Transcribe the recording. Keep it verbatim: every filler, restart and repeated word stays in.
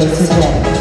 Joseph Ray.